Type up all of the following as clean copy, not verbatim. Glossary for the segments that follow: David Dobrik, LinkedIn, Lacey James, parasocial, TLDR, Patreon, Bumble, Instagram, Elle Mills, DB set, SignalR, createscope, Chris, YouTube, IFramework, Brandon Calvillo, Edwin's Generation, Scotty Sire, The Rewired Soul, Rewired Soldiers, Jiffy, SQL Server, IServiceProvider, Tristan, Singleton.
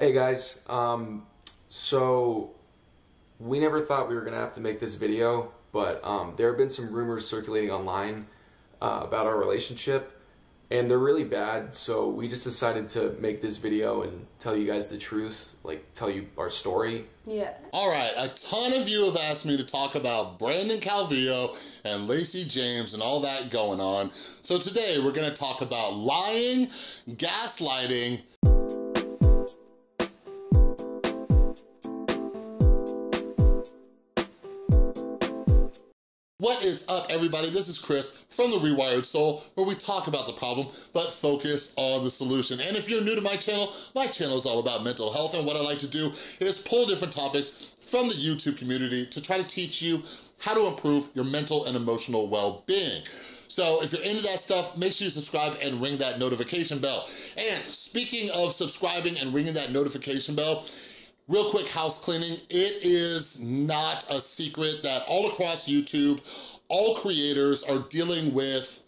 Hey guys, so we never thought we were gonna have to make this video, but there have been some rumors circulating online about our relationship, and they're really bad, so we just decided to make this video and tell you guys the truth, like tell you our story. Yeah. All right, a ton of you have asked me to talk about Brandon Calvillo and Lacey James and all that going on, so today we're gonna talk about lying, gaslighting, up, everybody. This is Chris from The Rewired Soul, where we talk about the problem, but focus on the solution. And if you're new to my channel is all about mental health, and what I like to do is pull different topics from the YouTube community to try to teach you how to improve your mental and emotional well-being. So if you're into that stuff, make sure you subscribe and ring that notification bell. And speaking of subscribing and ringing that notification bell, real quick house cleaning, it is not a secret that all across YouTube, all creators are dealing with,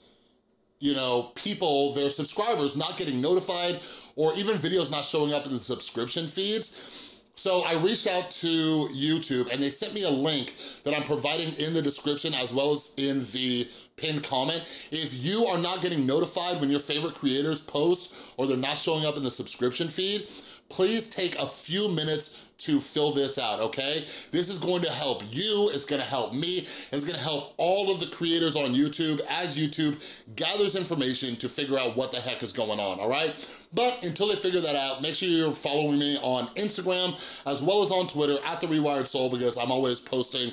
you know, people, their subscribers not getting notified or even videos not showing up in the subscription feeds. So I reached out to YouTube and they sent me a link that I'm providing in the description as well as in the pinned comment. If you are not getting notified when your favorite creators post or they're not showing up in the subscription feed, please take a few minutes to fill this out, okay? This is going to help you, it's gonna help me, it's gonna help all of the creators on YouTube as YouTube gathers information to figure out what the heck is going on, all right? But until they figure that out, make sure you're following me on Instagram as well as on Twitter at The Rewired Soul, because I'm always posting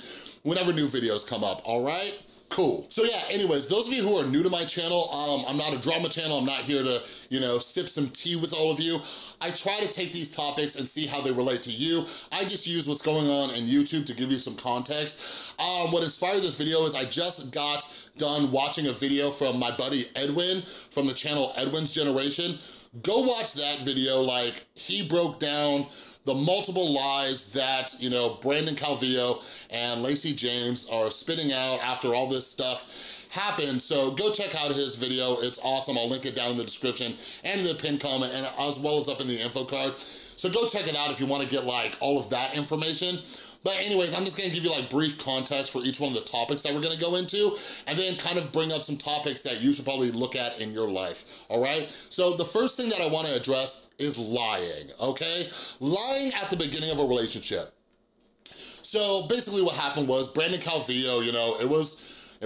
whenever new videos come up, all right? Cool. So yeah, anyways, those of you who are new to my channel, I'm not a drama channel, I'm not here to, you know, sip some tea with all of you. I try to take these topics and see how they relate to you. I just use what's going on in YouTube to give you some context. What inspired this video is I just got done watching a video from my buddy Edwin from the channel Edwin's Generation. Go watch that video. Like, he broke down the multiple lies that, you know, Brandon Calvillo and Lacey James are spitting out after all this stuff happened. So go check out his video. It's awesome. I'll link it down in the description and in the pinned comment and as well as up in the info card. So go check it out if you want to get like all of that information. But anyways, I'm just gonna give you like brief context for each one of the topics that we're gonna go into, and then kind of bring up some topics that you should probably look at in your life, all right? So the first thing that I wanna address is lying, okay? Lying at the beginning of a relationship. So basically what happened was Brandon Calvillo, you know, it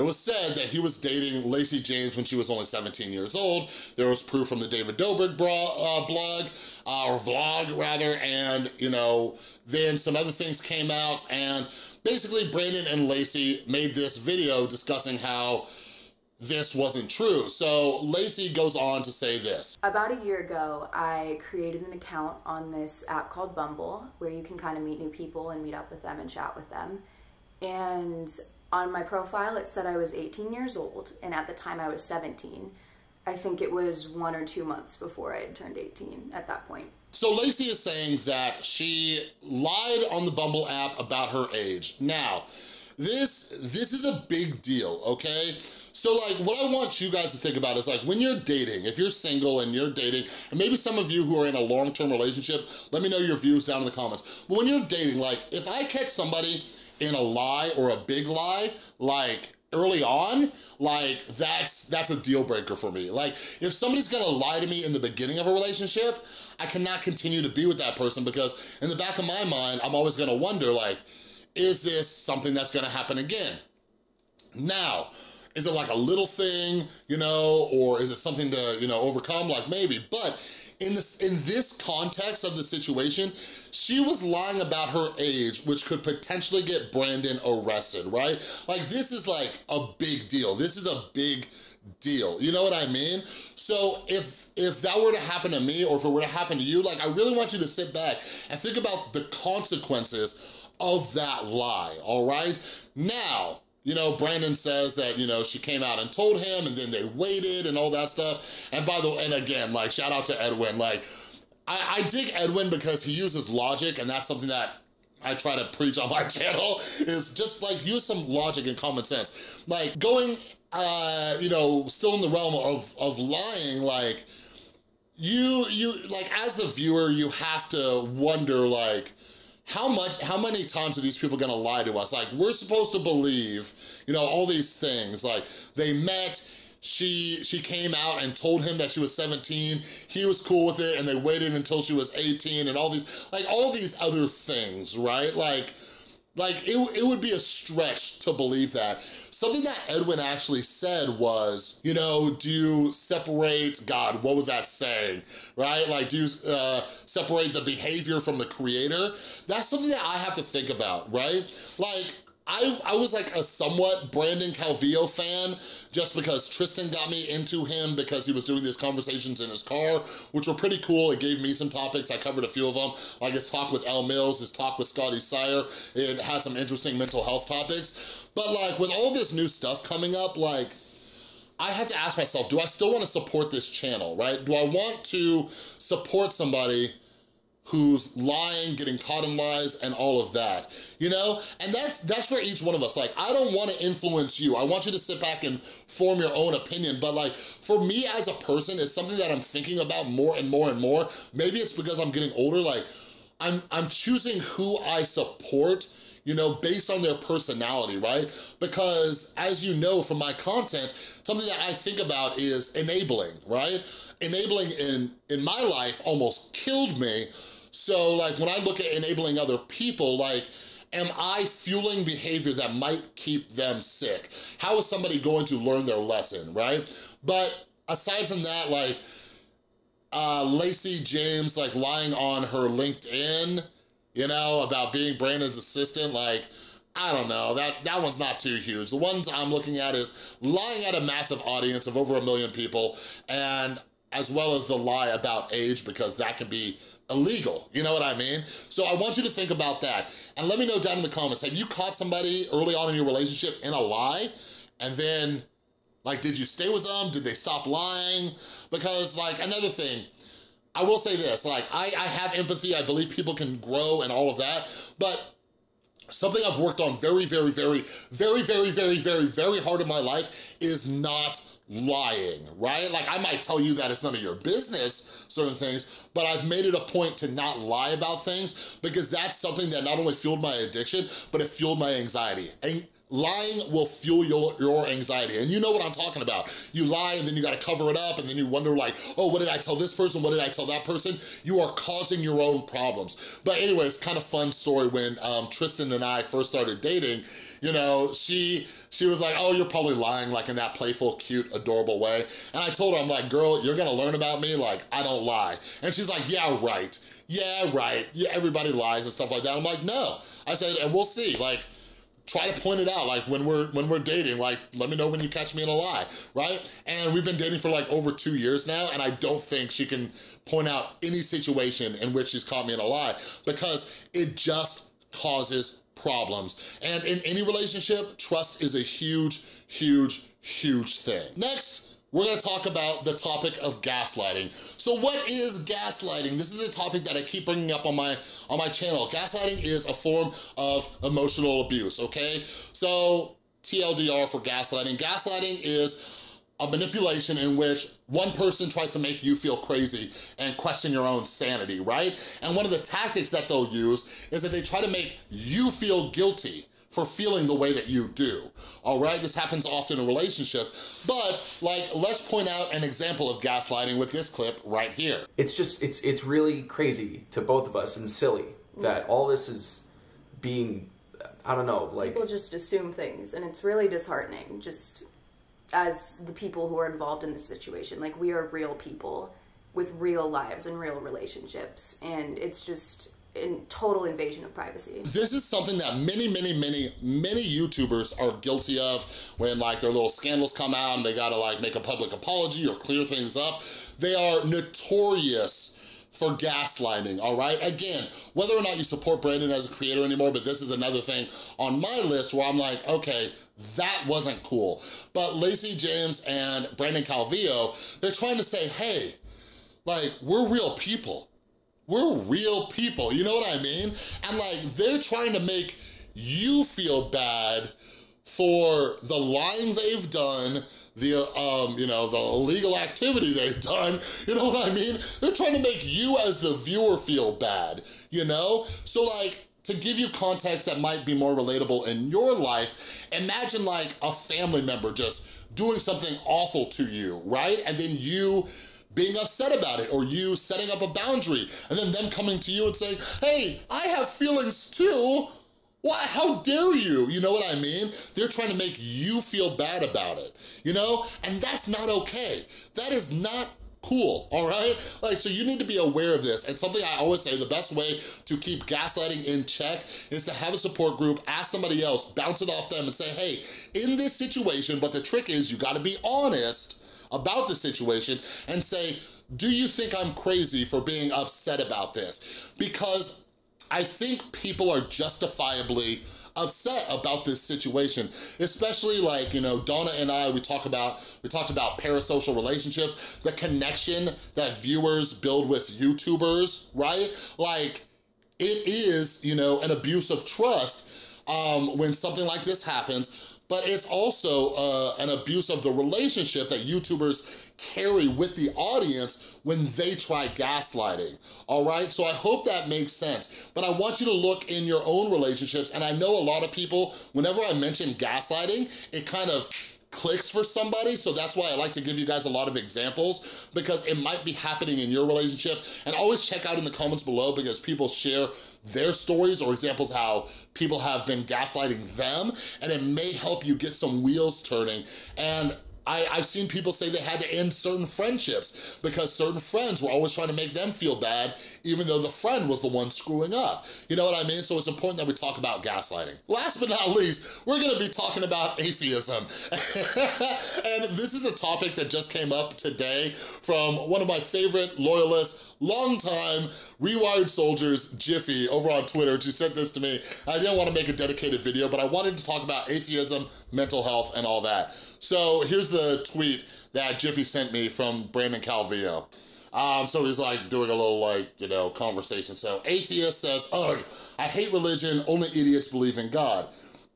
was said that he was dating Lacey James when she was only 17 years old. There was proof from the David Dobrik vlog, and, you know, then some other things came out, and basically Brandon and Lacey made this video discussing how this wasn't true. So Lacey goes on to say this. About a year ago, I created an account on this app called Bumble, where you can kind of meet new people and meet up with them and chat with them. And on my profile, it said I was 18 years old, and at the time I was 17. I think it was 1 or 2 months before I had turned 18 at that point. So Lacey is saying that she lied on the Bumble app about her age. Now, this is a big deal, okay? So like, what I want you guys to think about is like, when you're dating, if you're single and you're dating, and maybe some of you who are in a long-term relationship, let me know your views down in the comments. But when you're dating, like, if I catch somebody in a lie or a big lie, like early on, like that's a deal breaker for me. Like, if somebody's gonna lie to me in the beginning of a relationship, I cannot continue to be with that person, because in the back of my mind, I'm always gonna wonder, like, is this something that's gonna happen again? Now, is it like a little thing, you know, or is it something to, you know, overcome? Like, maybe. But in this context of the situation, she was lying about her age, which could potentially get Brandon arrested, right? Like, this is like a big deal. This is a big deal. You know what I mean? So if that were to happen to me, or if it were to happen to you, like, I really want you to sit back and think about the consequences of that lie, all right? Now, you know, Brandon says that, you know, she came out and told him, and then they waited and all that stuff. And by the way, and again, like, shout out to Edwin. Like, I dig Edwin because he uses logic, and that's something that I try to preach on my channel, is just like, use some logic and common sense. Like, going, you know, still in the realm of lying, like, you like, as the viewer, you have to wonder, like, how many times are these people gonna lie to us? Like, we're supposed to believe, you know, all these things. Like, they met, she came out and told him that she was 17, he was cool with it, and they waited until she was 18, and all these other things, right? Like it would be a stretch to believe that. Something that Edwin actually said was, you know, do you separate, God, what was that saying, right? Like, do you separate the behavior from the creator? That's something that I have to think about, right? Like, I was like a somewhat Brandon Calvillo fan, just because Tristan got me into him because he was doing these conversations in his car, which were pretty cool. It gave me some topics. I covered a few of them, like his talk with Elle Mills, his talk with Scotty Sire. It had some interesting mental health topics. But like, with all this new stuff coming up, like, I have to ask myself, do I still want to support this channel, right? Do I want to support somebody who's lying, getting caught in lies, and all of that, you know? And that's for each one of us. Like, I don't want to influence you. I want you to sit back and form your own opinion. But like, for me as a person, it's something that I'm thinking about more and more and more. Maybe it's because I'm getting older. Like, I'm choosing who I support, you know, based on their personality, right? Because, as you know from my content, something that I think about is enabling, right? Enabling in my life almost killed me. So like, when I look at enabling other people, like, am I fueling behavior that might keep them sick? How is somebody going to learn their lesson, right? But aside from that, like, Lacey James, like, lying on her LinkedIn, you know, about being Brandon's assistant, like, I don't know, that one's not too huge. The ones I'm looking at is lying at a massive audience of over 1 million people, and as well as the lie about age, because that can be illegal, you know what I mean? So I want you to think about that, and let me know down in the comments, have you caught somebody early on in your relationship in a lie, and then, like, did you stay with them? Did they stop lying? Because, like, another thing, I will say this, like, I have empathy, I believe people can grow and all of that, but something I've worked on very hard in my life is not lying, right? Like, I might tell you that it's none of your business, certain things, but I've made it a point to not lie about things, because that's something that not only fueled my addiction, but it fueled my anxiety. And lying will fuel your anxiety, and you know what I'm talking about. You lie, and then you gotta cover it up, and then you wonder, like, oh, what did I tell this person? What did I tell that person? You are causing your own problems. But anyway, it's kind of fun story. When Tristan and I first started dating, you know, she was like, oh, you're probably lying, like, in that playful, cute, adorable way. And I told her, I'm like, girl, you're gonna learn about me, like, I don't lie. And she's like, yeah, right. Yeah, right. Yeah, everybody lies and stuff like that. I'm like, no. I said, and we'll see, like, try to point it out, like, when we're dating, like, let me know when you catch me in a lie, right? And we've been dating for, like, over 2 years now, and I don't think she can point out any situation in which she's caught me in a lie, because it just causes problems. And in any relationship, trust is a huge thing. Next, we're gonna talk about the topic of gaslighting. So what is gaslighting? This is a topic that I keep bringing up on my channel. Gaslighting is a form of emotional abuse, okay? So TLDR for gaslighting. Gaslighting is a manipulation in which one person tries to make you feel crazy and question your own sanity, right? And one of the tactics that they'll use is that they try to make you feel guilty for feeling the way that you do, all right? This happens often in relationships, but, like, let's point out an example of gaslighting with this clip right here. It's just, it's really crazy to both of us and silly that all this is being, I don't know, like... People just assume things, and it's really disheartening, just as the people who are involved in this situation. Like, we are real people with real lives and real relationships, and it's just... in total invasion of privacy. This is something that many YouTubers are guilty of when, like, their little scandals come out and they gotta, like, make a public apology or clear things up. They are notorious for gaslighting, all right? Again, whether or not you support Brandon as a creator anymore, but this is another thing on my list where I'm like, okay, that wasn't cool. But Lacey James and Brandon Calvillo, they're trying to say, hey, like, we're real people. We're real people, you know what I mean? And, like, they're trying to make you feel bad for the lying they've done, the illegal activity they've done, you know what I mean? They're trying to make you as the viewer feel bad, you know? So like, to give you context that might be more relatable in your life, imagine like a family member just doing something awful to you, right? And then you being upset about it, or you setting up a boundary, and then them coming to you and saying, hey, I have feelings too. Why, how dare you? You know what I mean? They're trying to make you feel bad about it, you know? And that's not okay. That is not cool, all right? Like, so you need to be aware of this. And something I always say, the best way to keep gaslighting in check is to have a support group, ask somebody else, bounce it off them and say, hey, in this situation, but the trick is you gotta be honest about the situation and say, do you think I'm crazy for being upset about this? Because I think people are justifiably upset about this situation, especially like, you know, Donna and I, we talked about parasocial relationships, the connection that viewers build with YouTubers, right? Like, it is, you know, an abuse of trust when something like this happens, but it's also an abuse of the relationship that YouTubers carry with the audience when they try gaslighting, all right? So I hope that makes sense, but I want you to look in your own relationships, and I know a lot of people, whenever I mention gaslighting, it kind of clicks for somebody, so that's why I like to give you guys a lot of examples, because it might be happening in your relationship. And always check out in the comments below, because people share their stories or examples how people have been gaslighting them, and it may help you get some wheels turning. And I've seen people say they had to end certain friendships because certain friends were always trying to make them feel bad, even though the friend was the one screwing up. You know what I mean? So it's important that we talk about gaslighting. Last but not least, we're gonna be talking about atheism. And this is a topic that just came up today from one of my favorite loyalists, longtime Rewired Soldiers, Jiffy, over on Twitter. She sent this to me. I didn't wanna make a dedicated video, but I wanted to talk about atheism, mental health, and all that. So here's the tweet that Jiffy sent me from Brandon Calvillo. So he's like doing a little conversation. So atheist says, ugh, I hate religion, only idiots believe in God.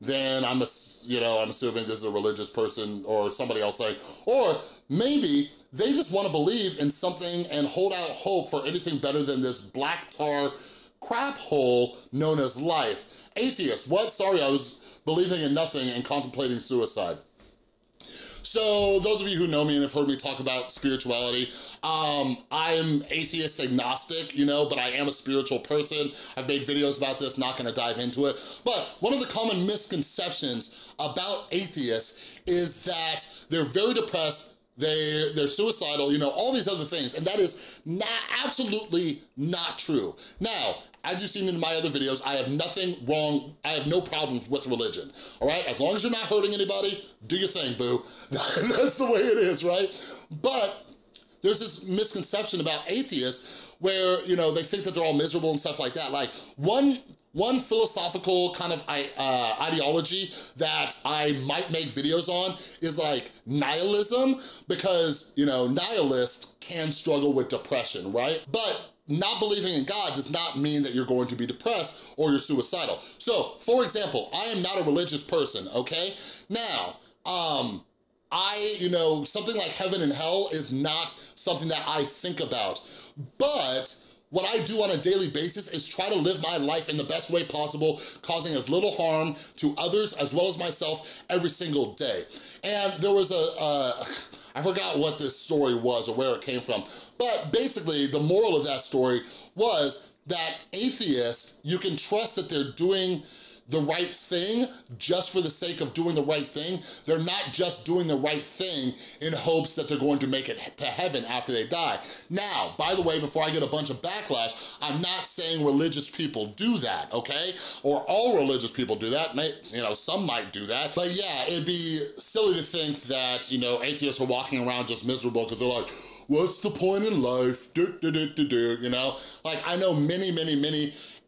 Then I'm assuming this is a religious person or somebody else saying, or maybe they just wanna believe in something and hold out hope for anything better than this black tar crap hole known as life. Atheist, what? Sorry, I was believing in nothing and contemplating suicide. So those of you who know me and have heard me talk about spirituality, I'm atheist agnostic, you know, but I am a spiritual person. I've made videos about this, not gonna dive into it. But one of the common misconceptions about atheists is that they're very depressed, they're suicidal, you know, all these other things, and that is absolutely not true. Now, as you've seen in my other videos, I have nothing wrong, I have no problems with religion, all right? As long as you're not hurting anybody, do your thing, boo. That's the way it is, right? But there's this misconception about atheists where, you know, they think that they're all miserable and stuff like that. Like, one philosophical kind of ideology that I might make videos on is like nihilism, because, you know, nihilists can struggle with depression, right? But not believing in God does not mean that you're going to be depressed or you're suicidal. So, for example, I am not a religious person, okay? Now, something like heaven and hell is not something that I think about, but what I do on a daily basis is try to live my life in the best way possible, causing as little harm to others as well as myself every single day. And there was I forgot what this story was or where it came from, but basically the moral of that story was that atheists, you can trust that they're doing the right thing just for the sake of doing the right thing. They're not just doing the right thing in hopes that they're going to make it to heaven after they die. Now, by the way, before I get a bunch of backlash, I'm not saying religious people do that, okay? Or all religious people do that. You know, some might do that. But yeah, it'd be silly to think that, you know, atheists are walking around just miserable because they're like, what's the point in life? You know? Like, I know many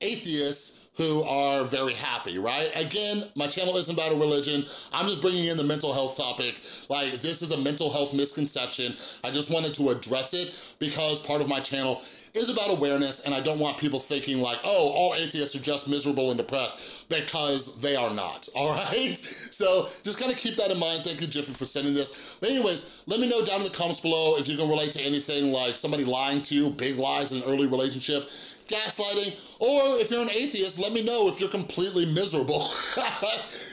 atheists who are very happy, right? Again, my channel isn't about a religion. I'm just bringing in the mental health topic. Like, this is a mental health misconception. I just wanted to address it because part of my channel is about awareness, and I don't want people thinking like, oh, all atheists are just miserable and depressed, because they are not, all right? So just kind of keep that in mind. Thank you, Jiffy, for sending this. But anyways, let me know down in the comments below if you can relate to anything, like somebody lying to you, big lies in an early relationship, gaslighting, or if you're an atheist, let me know if you're completely miserable,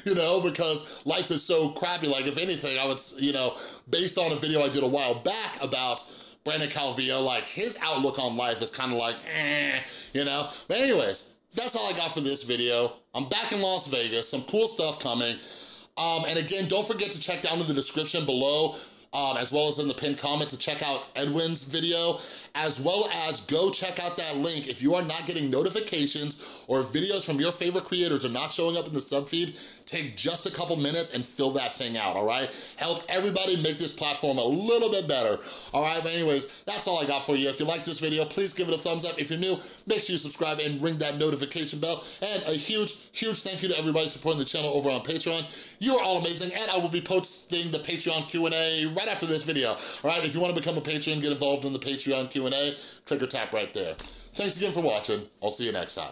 you know, because life is so crappy. Like, if anything, I would, you know, based on a video I did a while back about Brandon Calvillo, like, his outlook on life is kind of like, eh, you know? But anyways, that's all I got for this video. I'm back in Las Vegas, some cool stuff coming. And again, don't forget to check down in the description below, as well as in the pinned comment, to check out Edwin's video, as well as go check out that link. If you are not getting notifications or videos from your favorite creators are not showing up in the subfeed, take just a couple minutes and fill that thing out, all right? Help everybody make this platform a little bit better, all right? But anyways, that's all I got for you. If you like this video, please give it a thumbs up. If you're new, make sure you subscribe and ring that notification bell. And a huge, huge thank you to everybody supporting the channel over on Patreon. You are all amazing, and I will be posting the Patreon Q&A right after this video. All right, if you want to become a patron, get involved in the Patreon Q&A, click or tap right there. Thanks again for watching. I'll see you next time.